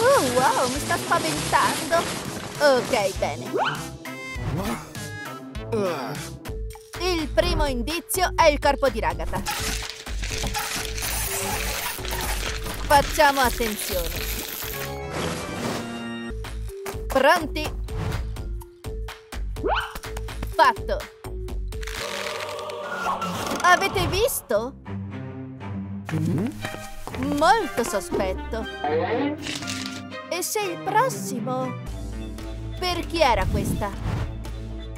Oh wow, mi sta spaventando. Ok, bene. Il primo indizio è il corpo di Ragatha. Facciamo attenzione. Pronti? Fatto! Avete visto? Molto sospetto! E se il prossimo? Per chi era questa?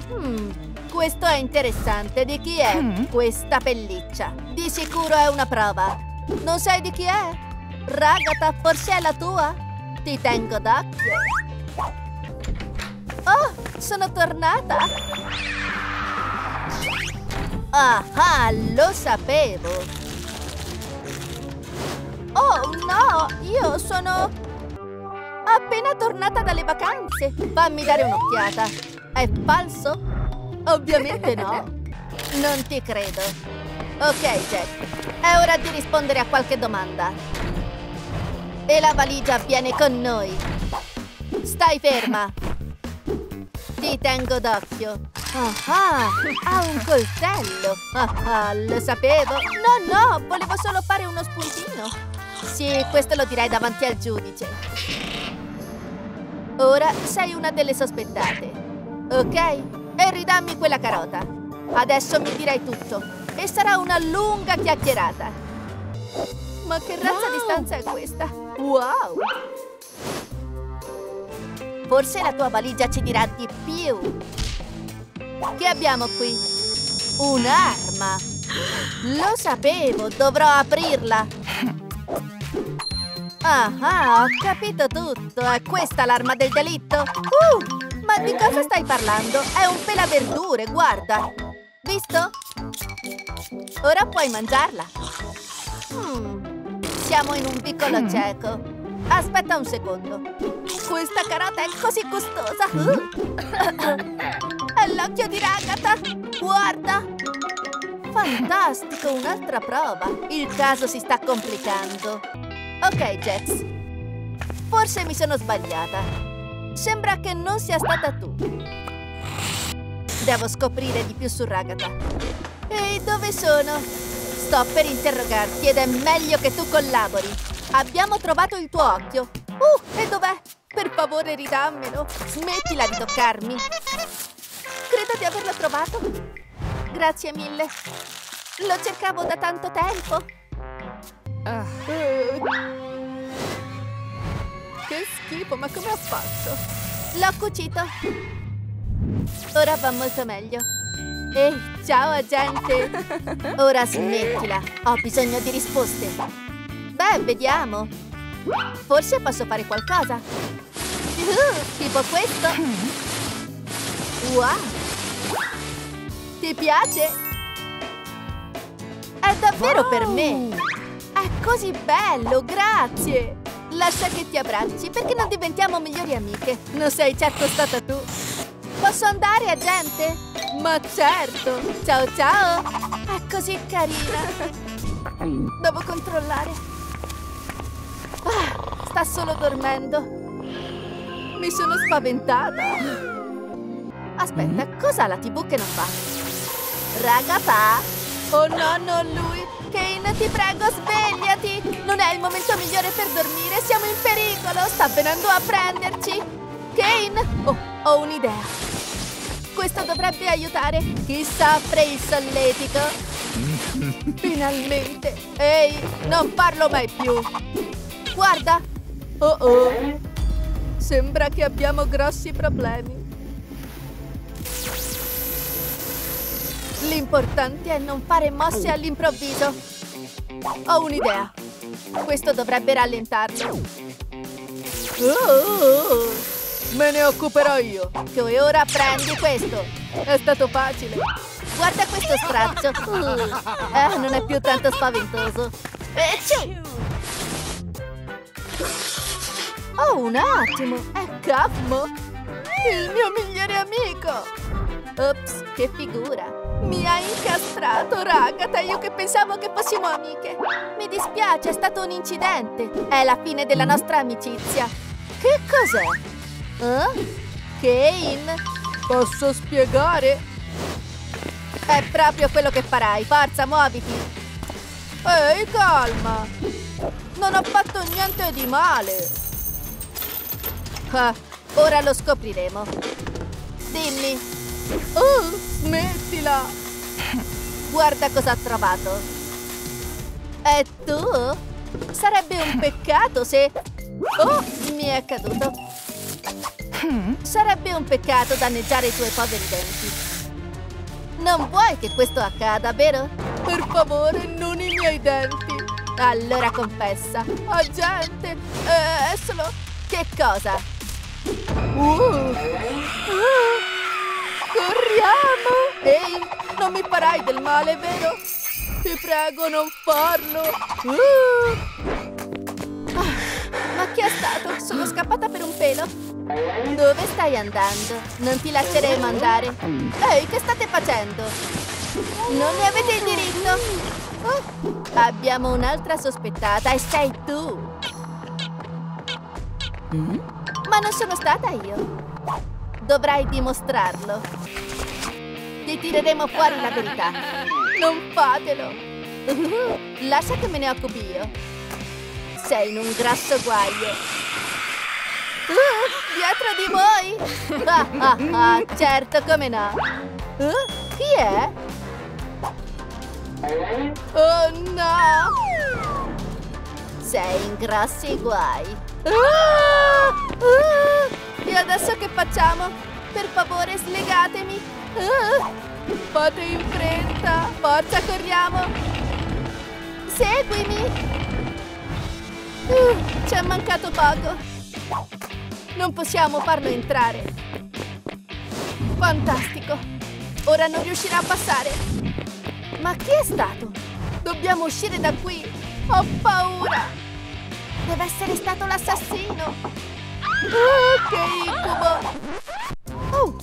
Hmm, questo è interessante. Di chi è questa pelliccia? Di sicuro è una prova. Non sai di chi è? Ragatha, forse è la tua? Ti tengo d'occhio. Oh, sono tornata! Ah, lo sapevo! Oh, no! Io sono... appena tornata dalle vacanze! Fammi dare un'occhiata! È falso? Ovviamente no! Non ti credo! Ok, Jack, è ora di rispondere a qualche domanda! E la valigia viene con noi! Stai ferma! Ti tengo d'occhio. Ah, ha un coltello. Ah, lo sapevo. No, no, volevo solo fare uno spuntino. Sì, questo lo direi davanti al giudice. Ora sei una delle sospettate. Ok? E ridammi quella carota. Adesso mi dirai tutto. E sarà una lunga chiacchierata. Ma che razza di stanza è questa? Wow! Forse la tua valigia ci dirà di più. Che abbiamo qui? Un'arma. Lo sapevo, dovrò aprirla. Ah, ho capito tutto. È questa l'arma del delitto? Uh, ma di cosa stai parlando? È un pelaverdure, guarda. Visto? Ora puoi mangiarla. Hmm, siamo in un piccolo cieco. Aspetta un secondo. Questa carota è così gustosa. È l'occhio di Ragatha. Guarda. Fantastico, un'altra prova. Il caso si sta complicando. Ok, Jax. Forse mi sono sbagliata. Sembra che non sia stata tu. Devo scoprire di più su Ragatha. E dove sono? Sto per interrogarti ed è meglio che tu collabori. Abbiamo trovato il tuo occhio. Uh, e dov'è? Per favore ridammelo. Smettila di toccarmi. Credo di averlo trovato. Grazie mille. Lo cercavo da tanto tempo. Uh. Che schifo, ma come ho fatto? L'ho cucito. Ora va molto meglio. Ehi, ciao agente. Ora smettila. Ho bisogno di risposte. Beh, vediamo. Forse posso fare qualcosa. Uh, tipo questo. Wow. Ti piace? È davvero wow. Per me. È così bello, grazie. Lascia che ti abbracci perché non diventiamo migliori amiche. Non sei certo stata tu. Posso andare, agente? Ma certo! Ciao, ciao! È così carina! Devo controllare. Ah, sta solo dormendo. Mi sono spaventata. Aspetta, cos'ha la tivù che non fa? Ragatha! Oh no, non lui! Kane, ti prego, svegliati! Non è il momento migliore per dormire, siamo in pericolo! Sta venendo a prenderci! Kane! Oh, ho un'idea! Questo dovrebbe aiutare! Chissà, apre il solletico! Finalmente! Ehi, non parlo mai più! Guarda! Oh oh! Sembra che abbiamo grossi problemi! L'importante è non fare mosse all'improvviso. Ho un'idea. Questo dovrebbe rallentarlo. Oh, me ne occuperò io. E ora prendi questo. È stato facile. Guarda questo straccio. Uh, eh, non è più tanto spaventoso. Ecci! Oh, un attimo. È Catnap, il mio migliore amico. Ops, che figura. Mi ha incastrato, Ragatha, io che pensavo che fossimo amiche. Mi dispiace, è stato un incidente. È la fine della nostra amicizia. Che cos'è? Eh? Kane? Posso spiegare? È proprio quello che farai, forza, muoviti. Ehi, calma. Non ho fatto niente di male. Ah, ora lo scopriremo. Dimmi. Oh, smettila! Guarda cosa ha trovato! E tu? Sarebbe un peccato se... Oh, mi è caduto! Sarebbe un peccato danneggiare i tuoi poveri denti! Non vuoi che questo accada, vero? Per favore, non i miei denti! Allora confessa! Agente! Eh, è solo... Che cosa? Uh! Uh! Corriamo! Ehi, non mi farai del male, vero? Ti prego, non farlo! Uh. Ah, ma chi è stato? Sono scappata per un pelo! Dove stai andando? Non ti lasceremo andare! Ehi, che state facendo? Non ne avete il diritto! Oh, abbiamo un'altra sospettata e sei tu! Mm? Ma non sono stata io! Dovrai dimostrarlo. Ti tireremo fuori la verità. Non fatelo. Uh, lascia che me ne occupi io. Sei in un grosso guaio. Uh, dietro di voi. Ah, ah, ah, certo, come no. Uh, chi è? Oh no. Sei in grossi guai. Uh, uh. E adesso che facciamo? Per favore, slegatemi! Uh, fate in fretta! Forza, corriamo! Seguimi! Uh, ci è mancato poco! Non possiamo farlo entrare! Fantastico! Ora non riuscirà a passare! Ma chi è stato? Dobbiamo uscire da qui! Ho paura! Deve essere stato l'assassino! Oh, che incubo! Oh.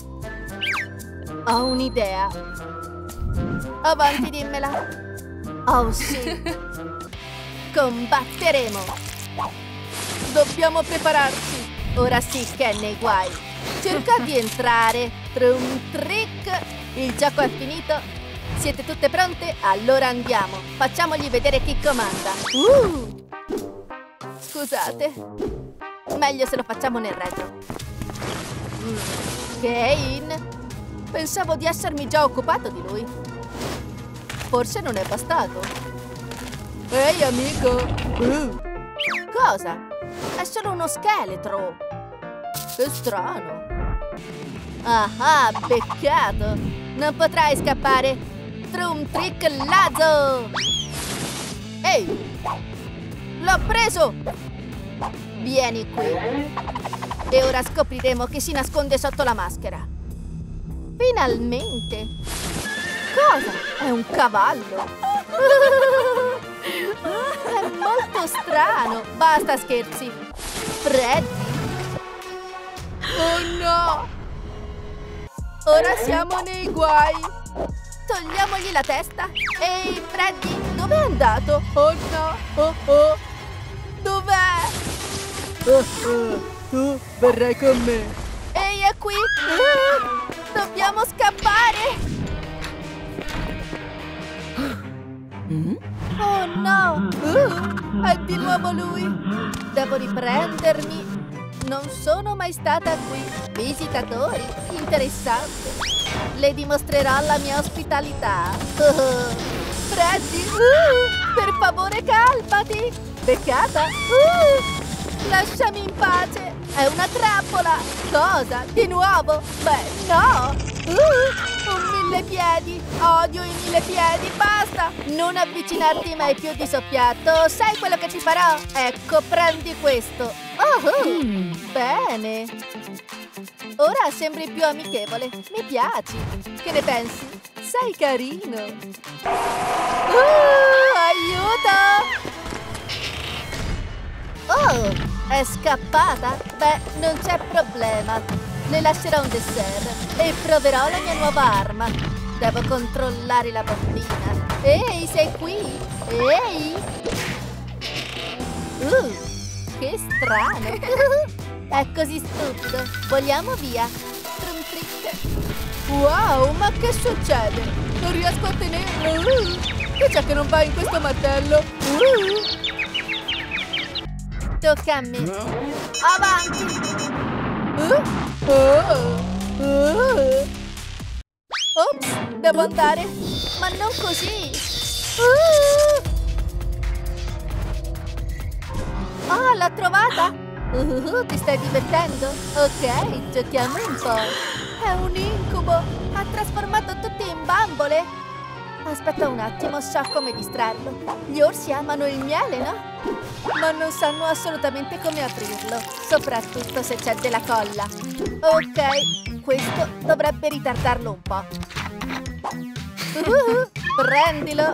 Ho un'idea! Avanti, dimmela! Oh sì! Combatteremo! Dobbiamo prepararci! Ora sì che è nei guai! Cerca di entrare! Trum trick! Il gioco è finito! Siete tutte pronte? Allora andiamo! Facciamogli vedere chi comanda! Uh. Scusate! Meglio se lo facciamo nel retro. Kane? Pensavo di essermi già occupato di lui. Forse non è bastato. Ehi, amico! Uh. Cosa? È solo uno scheletro. Che strano. Ah ah, peccato. Non potrai scappare. Trum trick lazzo! Ehi! L'ho preso! Vieni qui. E ora scopriremo chi si nasconde sotto la maschera. Finalmente. Cosa? È un cavallo. È molto strano. Basta scherzi. Freddy. Oh no. Ora siamo nei guai! Togliamogli la testa! Ehi, Freddy, dov'è andato? Oh no! Oh oh! Dov'è? Oh oh! Tu verrai con me! Ehi, è qui! Ah, dobbiamo scappare! Oh no! Uh, è di nuovo lui! Devo riprendermi! Non sono mai stata qui! Visitatori! Interessante! Le dimostrerò la mia ospitalità! Oh, Freddy! Uh, per favore calmati! Beccata! Uh, lasciami in pace! È una trappola! Cosa? Di nuovo? Beh, no! Uh, un mille piedi! Odio i mille piedi! Basta! Non avvicinarti mai più di soppiatto! Sai quello che ti farò? Ecco, prendi questo! Oh, oh. Mm. Bene! Ora sembri più amichevole! Mi piaci! Che ne pensi? Sei carino! Uh, aiuto! Oh! È scappata? Beh, non c'è problema. Le lascerò un dessert e proverò la mia nuova arma. Devo controllare la bambina. Ehi, sei qui? Ehi! Uh, che strano! È così stupido. Vogliamo via. Trum trick. Wow, ma che succede? Non riesco a tenerlo. Uh, che c'è che non va in questo martello? Uh. Tocca a me. Avanti! Uh, oh, uh. Ops, devo andare. Ma non così! Uh. Oh, l'ho trovata! Uh, ti stai divertendo? Ok, giochiamo un po'. È un incubo! Ha trasformato tutti in bambole! Aspetta un attimo, so come distrarlo. Gli orsi amano il miele, no? Ma non sanno assolutamente come aprirlo, soprattutto se c'è della colla. Ok, questo dovrebbe ritardarlo un po'. Uh, prendilo!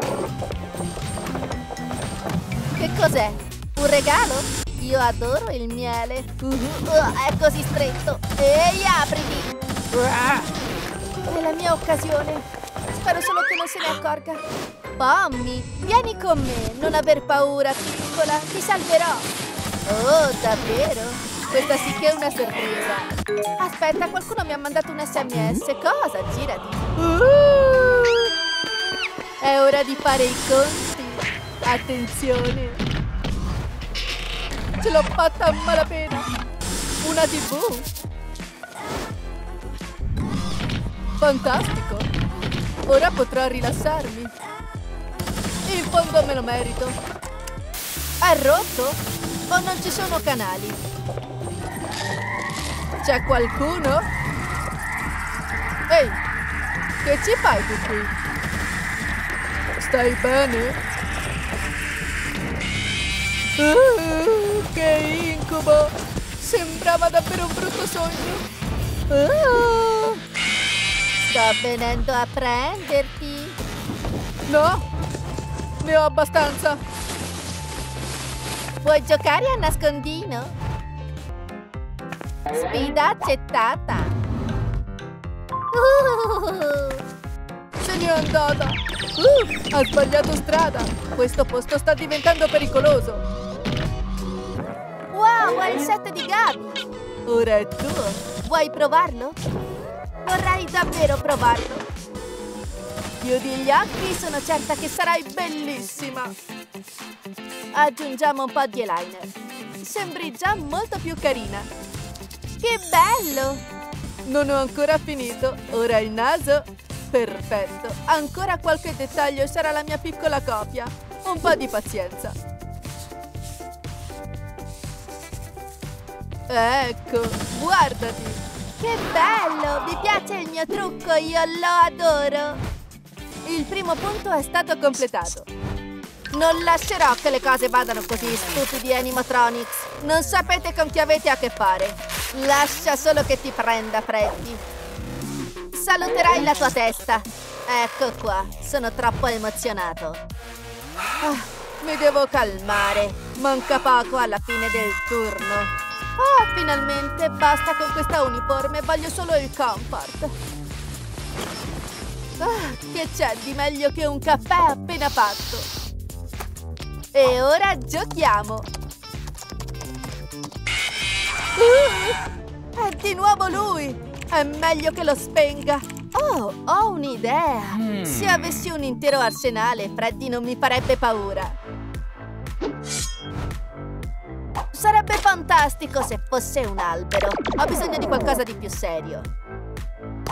Che cos'è? Un regalo? Io adoro il miele. Uh, uh, è così stretto. Ehi, apriti! È la mia occasione. Spero solo che non se ne accorga. Pommy, vieni con me, non aver paura, piccola, ti salverò. Oh, davvero? Questa sì che è una sorpresa. Aspetta, qualcuno mi ha mandato un esse emme esse. Cosa? Girati. Uh, è ora di fare i conti. Attenzione. Ce l'ho fatta a malapena. Una tivù. Fantastico. Ora potrò rilassarmi. In fondo me lo merito. È rotto? O non ci sono canali? C'è qualcuno? Ehi, che ci fai tu qui? Stai bene? Uh, che incubo! Sembrava davvero un brutto sogno. Uh, sto venendo a prenderti. No! Ne ho abbastanza! Vuoi giocare a nascondino? Sfida accettata! Uh. Se ne è andata! Uh. Ha sbagliato strada! Questo posto sta diventando pericoloso! Wow, è il set di Gabi! Ora è tuo! Vuoi provarlo? Vorrei davvero provarlo! Chiudi gli occhi, sono certa che sarai bellissima! Aggiungiamo un po' di eyeliner. Sembri già molto più carina. Che bello! Non ho ancora finito. Ora il naso. Perfetto. Ancora qualche dettaglio e sarà la mia piccola copia. Un po' di pazienza. Ecco, guardati! Che bello! Vi piace il mio trucco? Io lo adoro! Il primo punto è stato completato. Non lascerò che le cose vadano così, stupidi animatronics. Non sapete con chi avete a che fare. Lascia solo che ti prenda, Freddy. Saluterai la tua testa. Ecco qua, sono troppo emozionato. Ah, mi devo calmare. Manca poco alla fine del turno. Oh, finalmente, basta con questa uniforme. Voglio solo il comfort. Ah, che c'è di meglio che un caffè appena fatto? E ora giochiamo! Uh, è di nuovo lui! È meglio che lo spenga! Oh, ho un'idea! Mm. Se avessi un intero arsenale, Freddy non mi farebbe paura! Sarebbe fantastico se fosse un albero. Ho bisogno di qualcosa di più serio.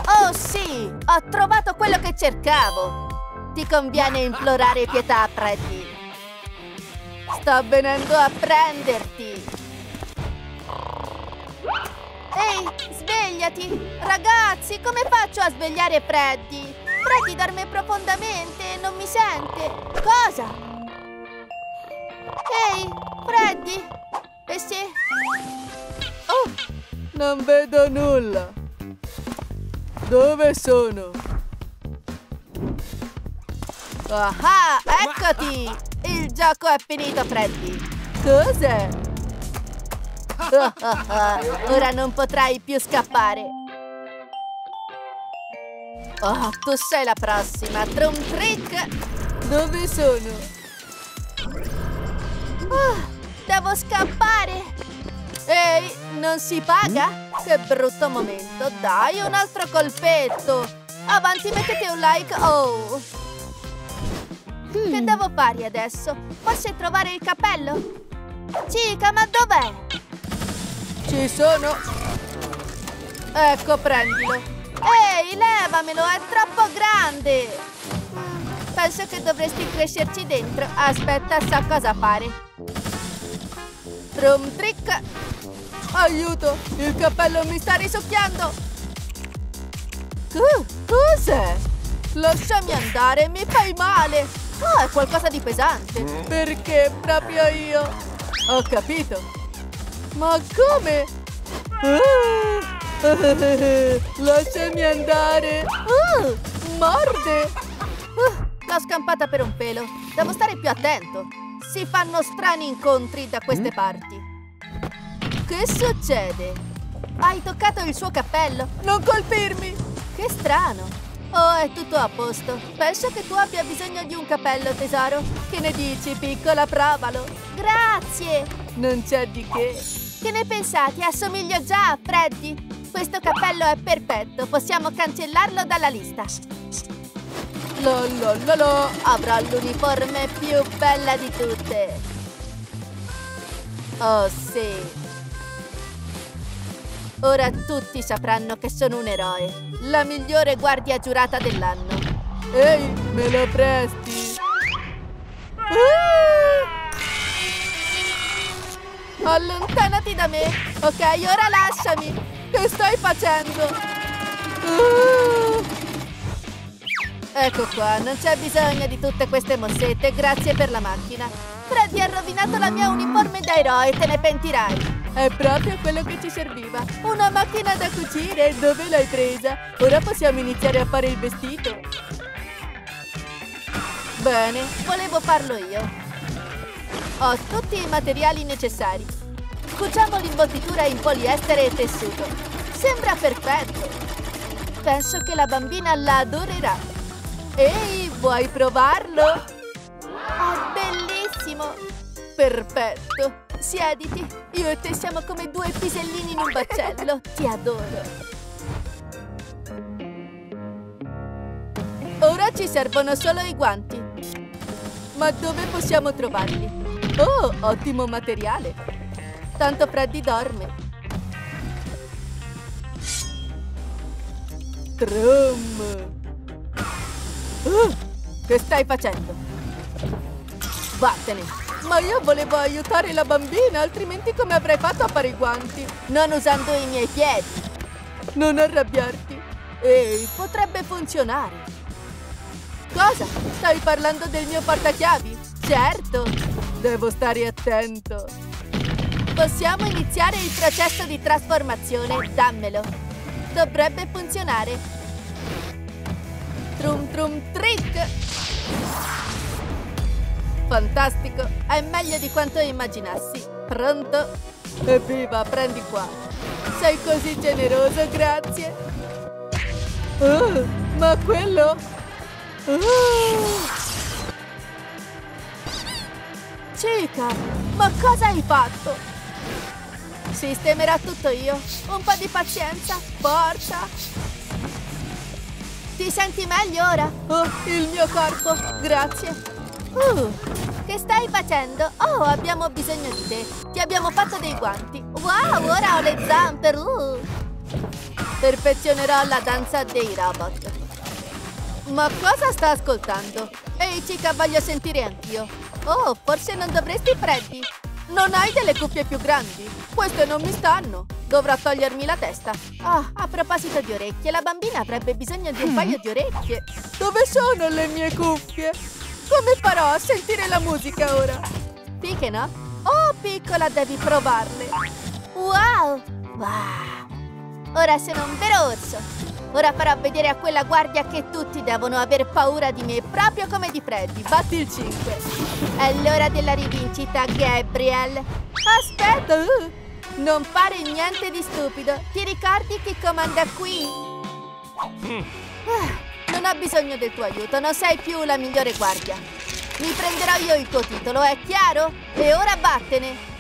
Oh sì! Ho trovato quello che cercavo! Ti conviene implorare pietà a Freddy. Sto venendo a prenderti! Ehi, svegliati! Ragazzi, come faccio a svegliare Freddy? Freddy dorme profondamente e non mi sente. Cosa? Ehi, Freddy! Eh sì. Oh, non vedo nulla. Dove sono? Ah, eccoti! Il gioco è finito, Freddy. Cos'è? Oh, oh, oh. Ora non potrai più scappare. Oh, tu sei la prossima. Drum trick. Dove sono? Oh. Devo scappare! Ehi, non si paga? Che brutto momento! Dai, un altro colpetto! Avanti, mettete un like! Oh! Hmm. Che devo fare adesso? Forse trovare il cappello? Chica, ma dov'è? Ci sono! Ecco, prendilo! Ehi, levamelo! È troppo grande! Mm, penso che dovresti crescerci dentro! Aspetta, so cosa fare! Drum trick! Aiuto! Il cappello mi sta risucchiando! Uh, cos'è? Lasciami andare, mi fai male! Oh, è qualcosa di pesante! Perché proprio io? Ho capito! Ma come? Uh, lasciami andare! Uh, morde! Uh, l'ho scampata per un pelo! Devo stare più attento! Si fanno strani incontri da queste parti. Che succede? Hai toccato il suo cappello? Non colpirmi! Che strano. Oh, è tutto a posto. Penso che tu abbia bisogno di un cappello, tesoro. Che ne dici, piccola? Provalo. Grazie! Non c'è di che. Che ne pensate? Assomiglio già a Freddy. Questo cappello è perfetto. Possiamo cancellarlo dalla lista. Lolololo, avrò l'uniforme più bella di tutte. Oh sì. Ora tutti sapranno che sono un eroe. La migliore guardia giurata dell'anno. Ehi, me lo presti? Ah! Allontanati da me. Ok, ora lasciami. Che stai facendo? Ah! Ecco qua, non c'è bisogno di tutte queste mossette, grazie per la macchina. Freddy ha rovinato la mia uniforme da eroe, te ne pentirai. È proprio quello che ci serviva, una macchina da cucire, dove l'hai presa? Ora possiamo iniziare a fare il vestito. Bene, volevo farlo io. Ho tutti i materiali necessari. Cuciamo l'invottitura in poliestere e tessuto. Sembra perfetto. Penso che la bambina la adorerà. Ehi, vuoi provarlo? È bellissimo! Perfetto! Siediti! Io e te siamo come due pisellini in un baccello! Ti adoro! Ora ci servono solo i guanti! Ma dove possiamo trovarli? Oh, ottimo materiale! Tanto Freddy dorme! Trum! Uh, che stai facendo? Vattene! Ma io volevo aiutare la bambina, altrimenti come avrei fatto a fare i guanti? Non usando i miei piedi! Non arrabbiarti! Ehi, potrebbe funzionare! Cosa? Stai parlando del mio portachiavi? Certo! Devo stare attento! Possiamo iniziare il processo di trasformazione, dammelo! Dovrebbe funzionare! Trum trum trick! Fantastico! È meglio di quanto immaginassi! Pronto? Evviva, prendi qua! Sei così generoso, grazie! Oh, Ma quello... Oh. Chica, ma cosa hai fatto? Sistemerà tutto io. Un po' di pazienza, forza. Ti senti meglio ora? Oh, il mio corpo, grazie. Uh, che stai facendo? Oh, abbiamo bisogno di te. Ti abbiamo fatto dei guanti. Wow, ora ho le zampe. Uh. Perfezionerò la danza dei robot. Ma cosa sta ascoltando? Ehi, Chica, voglio sentire anch'io. Oh, forse non dovresti, Freddy. Non hai delle cuffie più grandi? Queste non mi stanno. Dovrò togliermi la testa. Ah, a proposito di orecchie, la bambina avrebbe bisogno di un paio di orecchie. Dove sono le mie cuffie? Come farò a sentire la musica ora? Fiche, no? Oh, piccola, devi provarle. Wow! Wow! Ora sono un vero orso. Ora farò vedere a quella guardia che tutti devono aver paura di me, proprio come di Freddy. Batti il cinque. È l'ora della rivincita, Gabriel. Aspetta, uh, non fare niente di stupido. Ti ricordi chi comanda qui? Mm. Ah, non ho bisogno del tuo aiuto, non sei più la migliore guardia. Mi prenderò io il tuo titolo, è chiaro? E ora vattene.